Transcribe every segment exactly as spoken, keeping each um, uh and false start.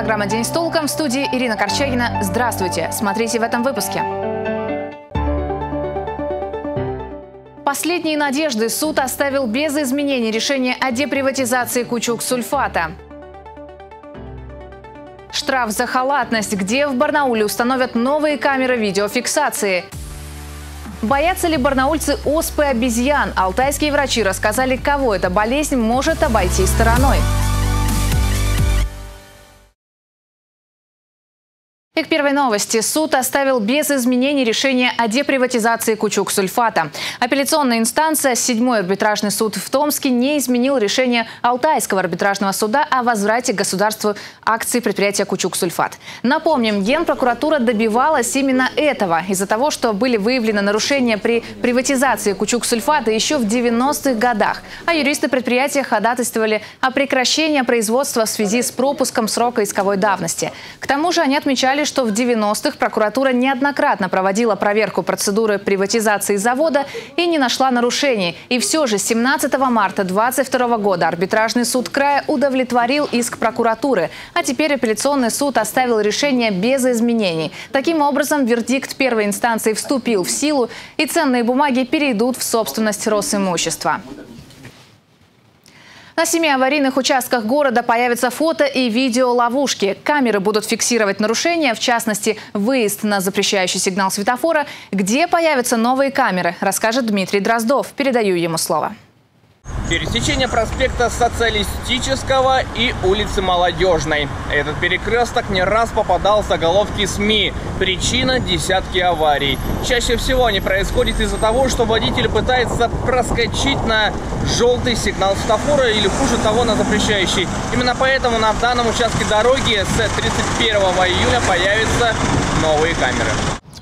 Программа «День с толком», в студии Ирина Корчагина. Здравствуйте! Смотрите в этом выпуске. Последние надежды суд оставил без изменений решение о деприватизации Кучуксульфата. Штраф за халатность. Где в Барнауле установят новые камеры видеофиксации? Боятся ли барнаульцы оспы обезьян? Алтайские врачи рассказали, кого эта болезнь может обойти стороной. И к первой новости. Суд оставил без изменений решение о деприватизации Кучуксульфата. Апелляционная инстанция, седьмой арбитражный суд в Томске, не изменил решение Алтайского арбитражного суда о возврате государству акций предприятия Кучуксульфат. Напомним, Генпрокуратура добивалась именно этого из-за того, что были выявлены нарушения при приватизации Кучуксульфата еще в девяностых годах. А юристы предприятия ходатайствовали о прекращении производства в связи с пропуском срока исковой давности. К тому же они отмечали, что что в девяностых прокуратура неоднократно проводила проверку процедуры приватизации завода и не нашла нарушений. И все же семнадцатого марта две тысячи двадцать второго года арбитражный суд края удовлетворил иск прокуратуры, а теперь апелляционный суд оставил решение без изменений. Таким образом, вердикт первой инстанции вступил в силу, и ценные бумаги перейдут в собственность Росимущества. На семи аварийных участках города появятся фото и видео ловушки. Камеры будут фиксировать нарушения, в частности, выезд на запрещающий сигнал светофора. Где появятся новые камеры, расскажет Дмитрий Дроздов. Передаю ему слово. Пересечение проспекта Социалистического и улицы Молодежной. Этот перекресток не раз попадал в заголовки СМИ. Причина — десятки аварий. Чаще всего они происходят из-за того, что водитель пытается проскочить на желтый сигнал светофора или, хуже того, на запрещающий. Именно поэтому на данном участке дороги с тридцать первого июля появятся новые камеры.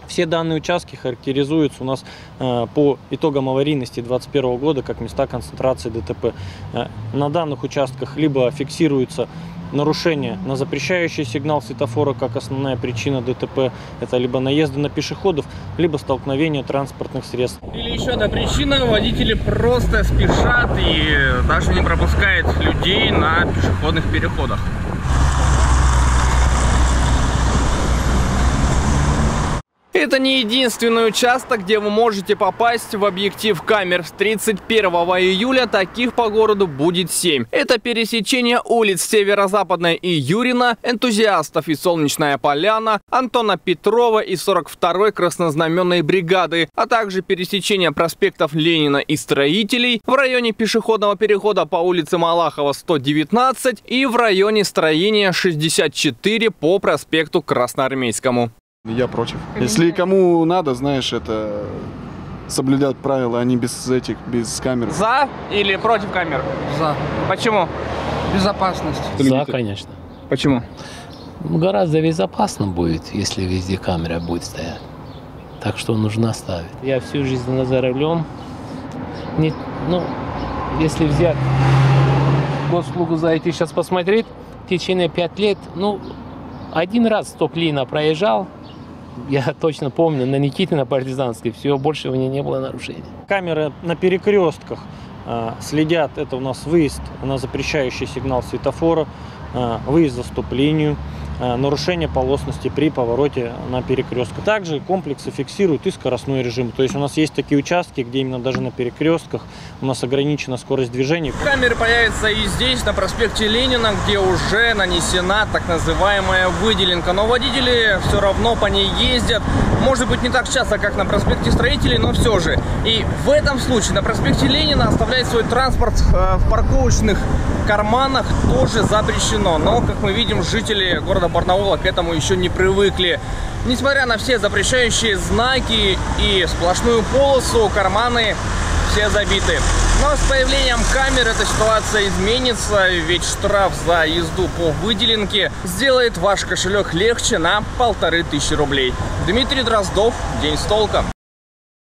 Все данные участки характеризуются у нас э, по итогам аварийности две тысячи двадцать первого года как места концентрации ДТП. Э, на данных участках либо фиксируется нарушение на запрещающий сигнал светофора как основная причина ДТП. Это либо наезды на пешеходов, либо столкновение транспортных средств. Или еще одна причина. Водители просто спешат и даже не пропускают людей на пешеходных переходах. Это не единственный участок, где вы можете попасть в объектив камер. С тридцать первого июля таких по городу будет семь. Это пересечение улиц Северо-Западная и Юрина, Энтузиастов и Солнечная Поляна, Антона Петрова и сорок второй краснознаменной бригады, а также пересечение проспектов Ленина и Строителей в районе пешеходного перехода по улице Малахова сто девятнадцать и в районе строения шестьдесят четыре по проспекту Красноармейскому. Я против. Если кому надо, знаешь, это соблюдать правила, они без этих, без камер. За или против камер? За. Почему? Безопасность. За, конечно. Почему? Ну, гораздо безопасно будет, если везде камера будет стоять. Так что нужно ставить. Я всю жизнь на за рулем. Не, ну, если взять госуслугу зайти сейчас посмотреть, в течение пяти лет, ну, один раз стоп-лина проезжал. Я точно помню, на Никитина, Партизанской, все, больше у меня не было нарушений. Камеры на перекрестках э, следят. Это у нас выезд на запрещающий сигнал светофора, э, выезд за стоп-линию, э, нарушение полосности при повороте на перекрестках. Также комплексы фиксируют и скоростной режим. То есть у нас есть такие участки, где именно даже на перекрестках у нас ограничена скорость движения. Камеры появятся и здесь, на проспекте Ленина, где уже нанесена так называемая выделенка. Но водители все равно по ней ездят. Может быть, не так часто, как на проспекте Строителей, но все же. И в этом случае на проспекте Ленина оставлять свой транспорт в парковочных карманах тоже запрещено. Но, как мы видим, жители города Барнаула к этому еще не привыкли. Несмотря на все запрещающие знаки и сплошную полосу, карманы все забиты. Но с появлением камер эта ситуация изменится, ведь штраф за езду по выделенке сделает ваш кошелек легче на полторы тысячи рублей. Дмитрий Дроздов, «День с толком».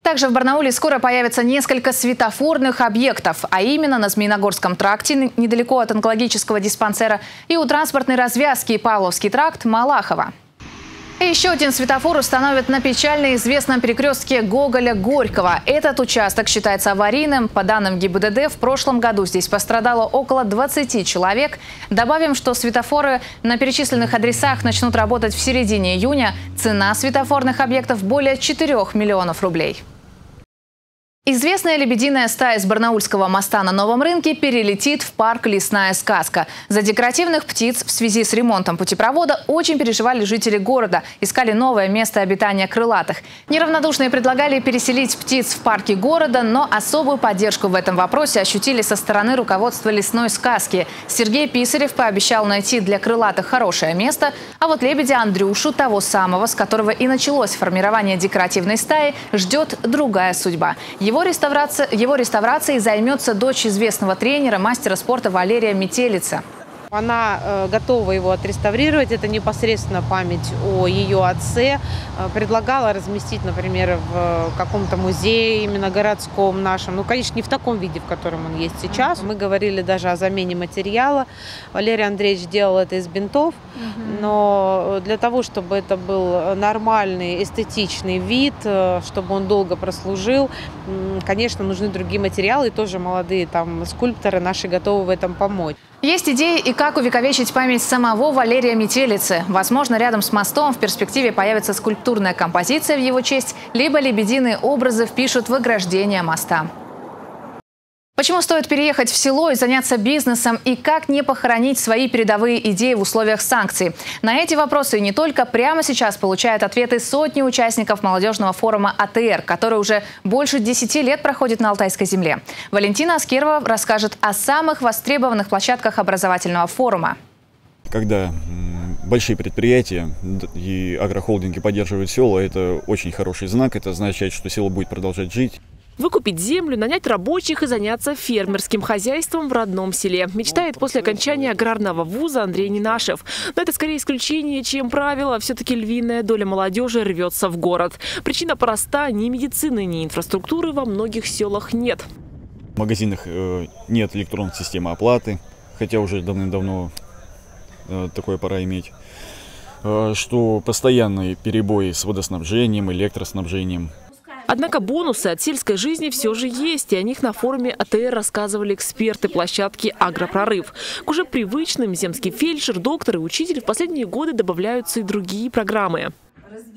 Также в Барнауле скоро появится несколько светофорных объектов, а именно на Змеиногорском тракте, недалеко от онкологического диспансера, и у транспортной развязки Павловский тракт, Малахова. Еще один светофор установят на печально известном перекрестке Гоголя-Горького. Этот участок считается аварийным. По данным ГИБДД, в прошлом году здесь пострадало около двадцати человек. Добавим, что светофоры на перечисленных адресах начнут работать в середине июня. Цена светофорных объектов более четырёх миллионов рублей. Известная лебединая стая из Барнаульского моста на Новом рынке перелетит в парк «Лесная сказка». За декоративных птиц в связи с ремонтом путепровода очень переживали жители города, искали новое место обитания крылатых. Неравнодушные предлагали переселить птиц в парки города, но особую поддержку в этом вопросе ощутили со стороны руководства «Лесной сказки». Сергей Писарев пообещал найти для крылатых хорошее место, а вот лебедя Андрюшу, того самого, с которого и началось формирование декоративной стаи, ждет другая судьба. Его Его, реставрация, его реставрацией займется дочь известного тренера, мастера спорта Валерия Метелица. Она готова его отреставрировать. Это непосредственно память о ее отце. Предлагала разместить, например, в каком-то музее именно городском нашем. Ну, конечно, не в таком виде, в котором он есть сейчас. Мы говорили даже о замене материала. Валерий Андреевич делал это из бинтов. Но для того, чтобы это был нормальный, эстетичный вид, чтобы он долго прослужил, конечно, нужны другие материалы. И тоже молодые там скульпторы наши готовы в этом помочь. Есть идеи и как увековечить память самого Валерия Метелицы. Возможно, рядом с мостом в перспективе появится скульптурная композиция в его честь, либо лебединые образы впишут в ограждение моста. Почему стоит переехать в село и заняться бизнесом? И как не похоронить свои передовые идеи в условиях санкций? На эти вопросы и не только прямо сейчас получают ответы сотни участников молодежного форума А Т Р, который уже больше десяти лет проходит на Алтайской земле. Валентина Аскерова расскажет о самых востребованных площадках образовательного форума. Когда большие предприятия и агрохолдинги поддерживают село, это очень хороший знак. Это означает, что село будет продолжать жить. Выкупить землю, нанять рабочих и заняться фермерским хозяйством в родном селе. Мечтает после окончания аграрного вуза Андрей Ненашев. Но это скорее исключение, чем правило. Все-таки львиная доля молодежи рвется в город. Причина проста. Ни медицины, ни инфраструктуры во многих селах нет. В магазинах нет электронной системы оплаты, хотя уже давным-давно такое пора иметь. Что постоянные перебои с водоснабжением, электроснабжением. Однако бонусы от сельской жизни все же есть, и о них на форуме А Т Р рассказывали эксперты площадки «Агропрорыв». К уже привычным земский фельдшер, доктор и учитель в последние годы добавляются и другие программы.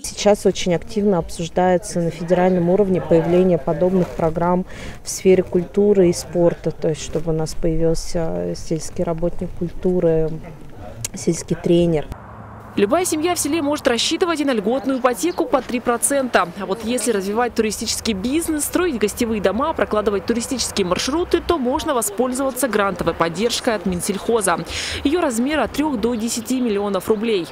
Сейчас очень активно обсуждается на федеральном уровне появление подобных программ в сфере культуры и спорта, то есть чтобы у нас появился сельский работник культуры, сельский тренер. Любая семья в селе может рассчитывать и на льготную ипотеку по три процента. А вот если развивать туристический бизнес, строить гостевые дома, прокладывать туристические маршруты, то можно воспользоваться грантовой поддержкой от Минсельхоза. Ее размер от трёх до десяти миллионов рублей.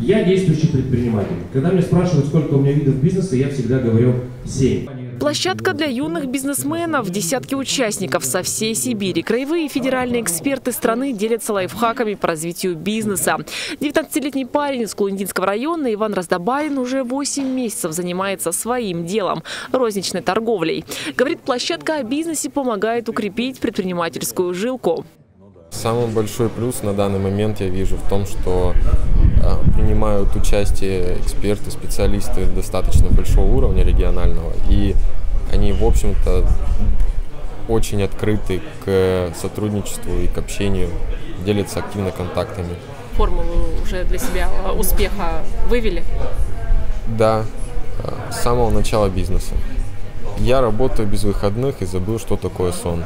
Я действующий предприниматель. Когда меня спрашивают, сколько у меня видов бизнеса, я всегда говорю «семь». Площадка для юных бизнесменов. Десятки участников со всей Сибири. Краевые и федеральные эксперты страны делятся лайфхаками по развитию бизнеса. девятнадцатилетний парень из Кулындинского района Иван Раздобалин уже восемь месяцев занимается своим делом – розничной торговлей. Говорит, площадка о бизнесе помогает укрепить предпринимательскую жилку. Самый большой плюс на данный момент я вижу в том, что принимают участие эксперты, специалисты достаточно большого уровня регионального, и они, в общем-то, очень открыты к сотрудничеству и к общению, делятся активно контактами. Формулу уже для себя успеха вывели? Да, с самого начала бизнеса. Я работаю без выходных и забыл, что такое сон.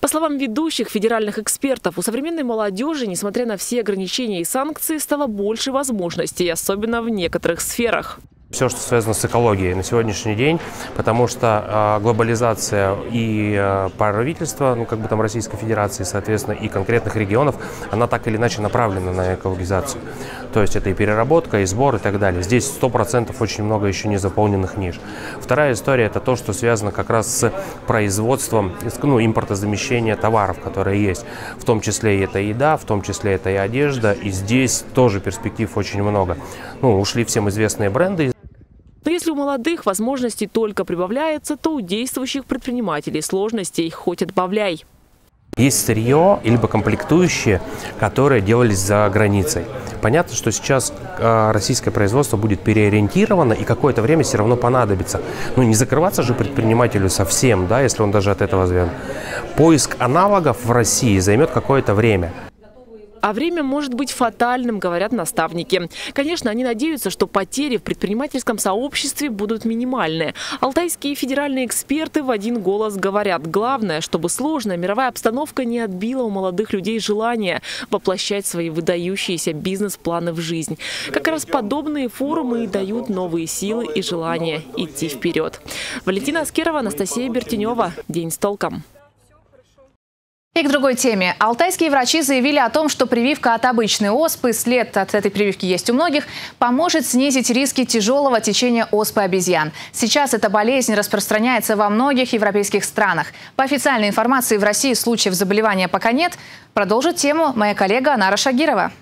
По словам ведущих федеральных экспертов, у современной молодежи, несмотря на все ограничения и санкции, стало больше возможностей, особенно в некоторых сферах. Все, что связано с экологией на сегодняшний день, потому что э, глобализация и э, правительства, ну как бы там Российской Федерации, соответственно, и конкретных регионов, она так или иначе направлена на экологизацию. То есть это и переработка, и сбор, и так далее. Здесь сто процентов очень много еще не заполненных ниш. Вторая история – это то, что связано как раз с производством, ну, импортозамещения товаров, которые есть. В том числе и это еда, в том числе это и одежда, и здесь тоже перспектив очень много. Ну, ушли всем известные бренды. Но если у молодых возможностей только прибавляется, то у действующих предпринимателей сложностей хоть отбавляй. Есть сырье, либо комплектующие, которые делались за границей. Понятно, что сейчас российское производство будет переориентировано и какое-то время все равно понадобится. Ну, не закрываться же предпринимателю совсем, да, если он даже от этого звен. Поиск аналогов в России займет какое-то время. А время может быть фатальным, говорят наставники. Конечно, они надеются, что потери в предпринимательском сообществе будут минимальны. Алтайские федеральные эксперты в один голос говорят, главное, чтобы сложная мировая обстановка не отбила у молодых людей желание воплощать свои выдающиеся бизнес-планы в жизнь. Как раз подобные форумы и дают новые силы и желание идти вперед. Валентина Аскерова, Анастасия Бертенева. День с толком. И к другой теме. Алтайские врачи заявили о том, что прививка от обычной оспы, след от этой прививки есть у многих, поможет снизить риски тяжелого течения оспы обезьян. Сейчас эта болезнь распространяется во многих европейских странах. По официальной информации, в России случаев заболевания пока нет. Продолжит тему моя коллега Анара Шагирова.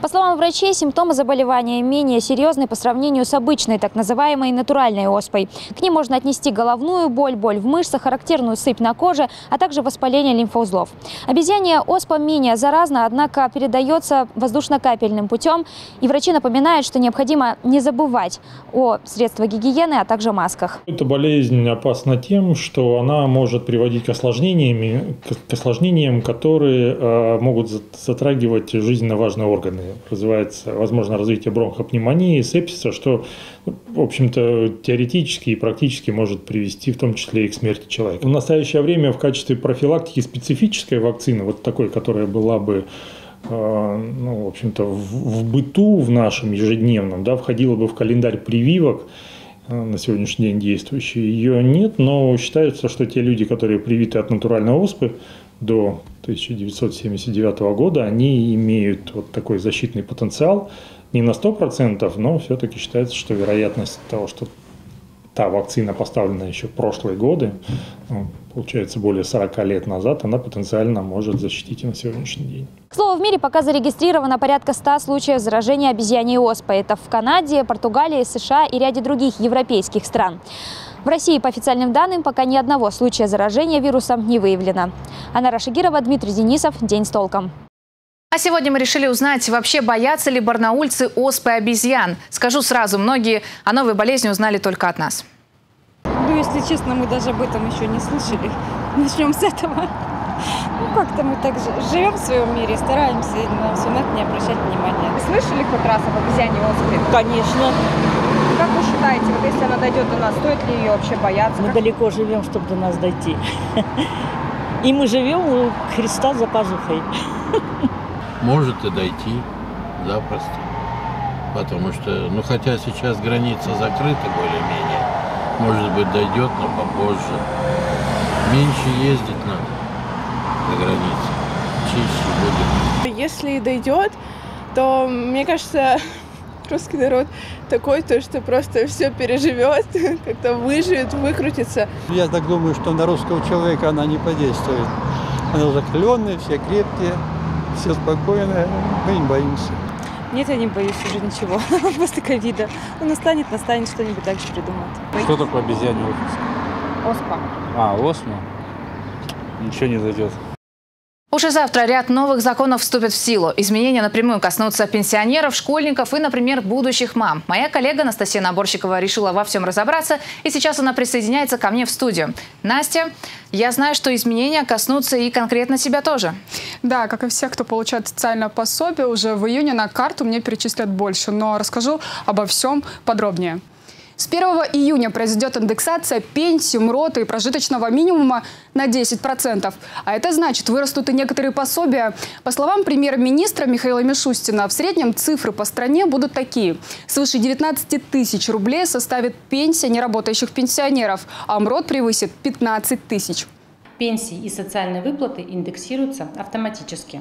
По словам врачей, симптомы заболевания менее серьезны по сравнению с обычной, так называемой натуральной оспой. К ним можно отнести головную боль, боль в мышцах, характерную сыпь на коже, а также воспаление лимфоузлов. Обезьянья оспа менее заразна, однако передается воздушно-капельным путем. И врачи напоминают, что необходимо не забывать о средствах гигиены, а также масках. Эта болезнь опасна тем, что она может приводить к осложнениям, к осложнениям, которые могут затрагивать жизненно важные органы. Развивается, возможно, развитие бронхопневмонии, сепсиса, что, в общем-то, теоретически и практически может привести, в том числе, и к смерти человека. В настоящее время в качестве профилактики специфической вакцины, вот такой, которая была бы, ну, в общем-то, в, в быту в нашем ежедневном, да, входила бы в календарь прививок, на сегодняшний день действующей, ее нет, но считается, что те люди, которые привиты от натуральной оспы до тысяча девятьсот семьдесят девятого года, они имеют вот такой защитный потенциал, не на сто процентов, но все-таки считается, что вероятность того, что та вакцина поставлена еще в прошлые годы, получается, более сорока лет назад, она потенциально может защитить и на сегодняшний день. К слову, в мире пока зарегистрировано порядка ста случаев заражения обезьяньей оспой. Это в Канаде, Португалии, США и ряде других европейских стран. В России, по официальным данным, пока ни одного случая заражения вирусом не выявлено. Анара Шагирова, Дмитрий Денисов. День с толком. А сегодня мы решили узнать, вообще боятся ли барнаульцы оспы обезьян. Скажу сразу, многие о новой болезни узнали только от нас. Ну, если честно, мы даже об этом еще не слышали. Начнем с этого. Ну, как-то мы так живем в своем мире, стараемся на все на это не обращать внимания. Вы слышали хоть раз об обезьяне оспе? Конечно. Как вы считаете, вот если она дойдет до нас, стоит ли ее вообще бояться? Мы как... далеко живем, чтобы до нас дойти. И мы живем у Христа за пазухой. Может и дойти запросто, потому что, ну хотя сейчас граница закрыта более-менее, может быть дойдет, но попозже. Меньше ездить надо за границу, чище будет. Если и дойдет, то, мне кажется, русский народ такой, то, что просто все переживет, как-то выживет, выкрутится. Я так думаю, что на русского человека она не подействует. Она закаленная, все крепкие. Все спокойно, мы не боимся. Нет, я не боюсь уже ничего, после ковида. Ну, настанет, настанет, что-нибудь так же придумают. Что такое обезьянья оспа? Оспа. А, оспа? Ничего не зайдет. Уже завтра ряд новых законов вступит в силу. Изменения напрямую коснутся пенсионеров, школьников и, например, будущих мам. Моя коллега Анастасия Наборщикова решила во всем разобраться, и сейчас она присоединяется ко мне в студию. Настя, я знаю, что изменения коснутся и конкретно себя тоже. Да, как и все, кто получает социальное пособие, уже в июне на карту мне перечислят больше, но расскажу обо всем подробнее. С первого июня произойдет индексация пенсии, МРОТа и прожиточного минимума на десять процентов. А это значит, вырастут и некоторые пособия. По словам премьер-министра Михаила Мишустина, в среднем цифры по стране будут такие. Свыше девятнадцати тысяч рублей составит пенсия неработающих пенсионеров, а МРОТ превысит пятнадцать тысяч. Пенсии и социальные выплаты индексируются автоматически.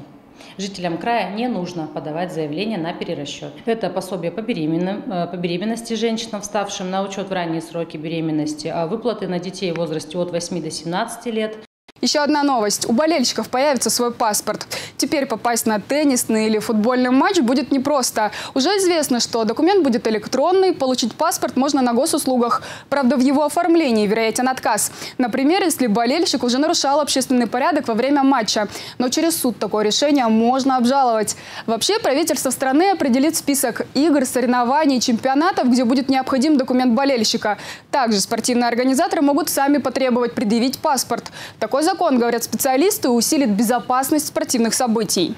Жителям края не нужно подавать заявление на перерасчет. Это пособие по беременности женщинам, вставшим на учет в ранние сроки беременности, выплаты на детей в возрасте от восьми до семнадцати лет, Еще одна новость. У болельщиков появится свой паспорт. Теперь попасть на теннисный или футбольный матч будет непросто. Уже известно, что документ будет электронный, получить паспорт можно на госуслугах. Правда, в его оформлении вероятен отказ. Например, если болельщик уже нарушал общественный порядок во время матча. Но через суд такое решение можно обжаловать. Вообще, правительство страны определит список игр, соревнований, чемпионатов, где будет необходим документ болельщика. Также спортивные организаторы могут сами потребовать предъявить паспорт. Такой закон, говорят специалисты, усилит безопасность спортивных событий.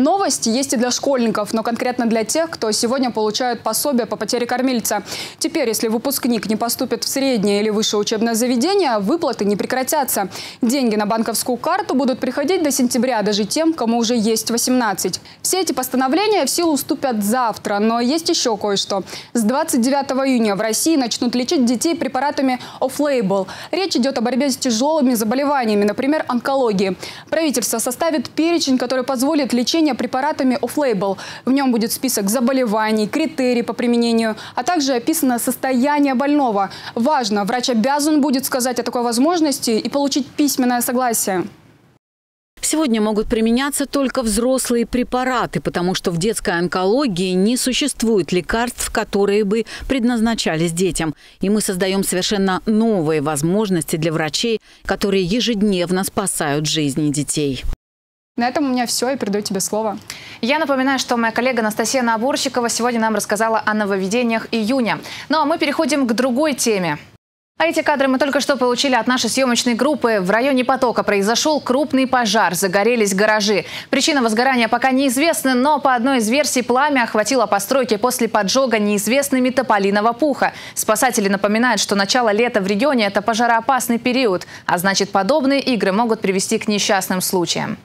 Новости есть и для школьников, но конкретно для тех, кто сегодня получает пособие по потере кормильца. Теперь, если выпускник не поступит в среднее или высшее учебное заведение, выплаты не прекратятся. Деньги на банковскую карту будут приходить до сентября даже тем, кому уже есть восемнадцать. Все эти постановления в силу вступят завтра, но есть еще кое-что. С двадцать девятого июня в России начнут лечить детей препаратами офф-лейбл. Речь идет о борьбе с тяжелыми заболеваниями, например, онкологии. Правительство составит перечень, который позволит лечение препаратами офф-лейбл. В нем будет список заболеваний, критерий по применению, а также описано состояние больного. Важно, врач обязан будет сказать о такой возможности и получить письменное согласие. Сегодня могут применяться только взрослые препараты, потому что в детской онкологии не существует лекарств, которые бы предназначались детям. И мы создаем совершенно новые возможности для врачей, которые ежедневно спасают жизни детей. На этом у меня все, и передаю тебе слово. Я напоминаю, что моя коллега Анастасия Наборщикова сегодня нам рассказала о нововведениях июня. Ну а мы переходим к другой теме. А эти кадры мы только что получили от нашей съемочной группы. В районе Потока произошел крупный пожар. Загорелись гаражи. Причина возгорания пока неизвестна, но по одной из версий пламя охватило постройки после поджога неизвестными тополиного пуха. Спасатели напоминают, что начало лета в регионе – это пожароопасный период, а значит, подобные игры могут привести к несчастным случаям.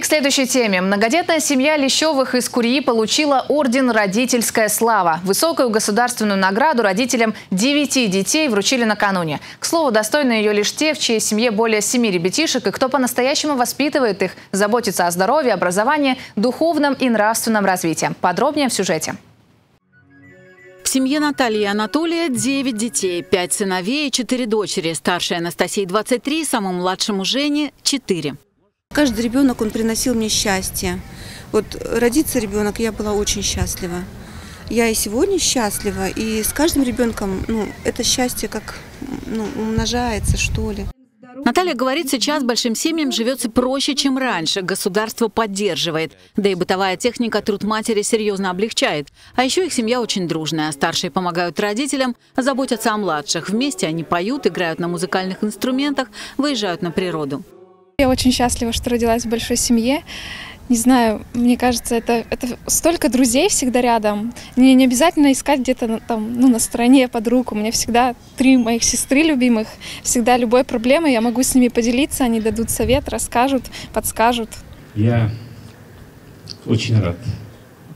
К следующей теме. Многодетная семья Лещевых из Курьи получила орден «Родительская слава». Высокую государственную награду родителям девяти детей вручили накануне. К слову, достойны ее лишь те, в чьей семье более семи ребятишек, и кто по-настоящему воспитывает их, заботится о здоровье, образовании, духовном и нравственном развитии. Подробнее в сюжете. В семье Натальи и Анатолия девять детей, пять сыновей и четыре дочери. Старшей Анастасии двадцать три, самому младшему Жене четыре. Каждый ребенок, он приносил мне счастье. Вот родиться ребенок, я была очень счастлива. Я и сегодня счастлива, и с каждым ребенком, ну, это счастье как, ну, умножается, что ли. Наталья говорит, сейчас большим семьям живется проще, чем раньше. Государство поддерживает. Да и бытовая техника труд матери серьезно облегчает. А еще их семья очень дружная. Старшие помогают родителям, заботятся о младших. Вместе они поют, играют на музыкальных инструментах, выезжают на природу. Я очень счастлива, что родилась в большой семье. Не знаю, мне кажется, это, это столько друзей всегда рядом. Мне не обязательно искать где-то там, ну, на стороне подруг. У меня всегда три моих сестры любимых. Всегда любой проблемой я могу с ними поделиться. Они дадут совет, расскажут, подскажут. Я очень рад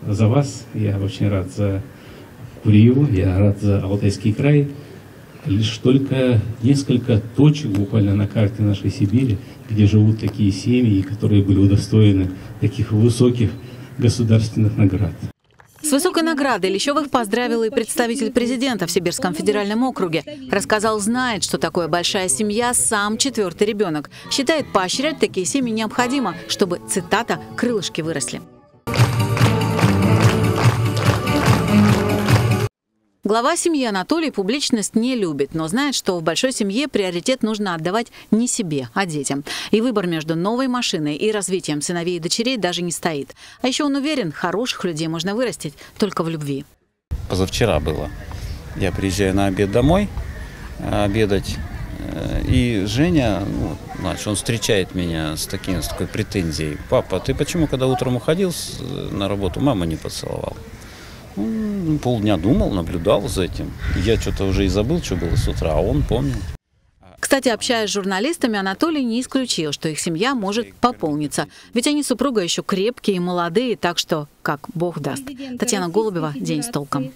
за вас. Я очень рад за Курью. Я рад за Алтайский край. Лишь только несколько точек буквально на карте нашей Сибири, где живут такие семьи, которые были удостоены таких высоких государственных наград. С высокой наградой Лещевых поздравил и представитель президента в Сибирском федеральном округе. Рассказал, знает, что такое большая семья, сам четвертый ребенок. Считает, поощрять такие семьи необходимо, чтобы, цитата, «крылышки выросли». Глава семьи Анатолий публичность не любит, но знает, что в большой семье приоритет нужно отдавать не себе, а детям. И выбор между новой машиной и развитием сыновей и дочерей даже не стоит. А еще он уверен, хороших людей можно вырастить только в любви. Позавчера было. Я приезжаю на обед домой, обедать. И Женя, ну, значит, он встречает меня с, таким, с такой претензией. «Папа, ты почему, когда утром уходил на работу, мама не поцеловал?» Полдня думал, наблюдал за этим. Я что-то уже и забыл, что было с утра, а он помнил. Кстати, общаясь с журналистами, Анатолий не исключил, что их семья может пополниться. Ведь они супруга еще крепкие и молодые, так что как Бог даст. Татьяна Голубева, «День с толком».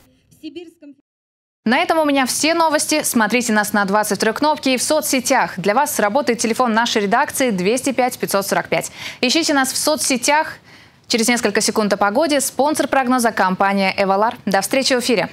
На этом у меня все новости. Смотрите нас на двадцать три кнопки и в соцсетях. Для вас работает телефон нашей редакции двести пять пятьсот сорок пять. Ищите нас в соцсетях. Через несколько секунд о погоде. Спонсор прогноза – компания Evalar. До встречи в эфире.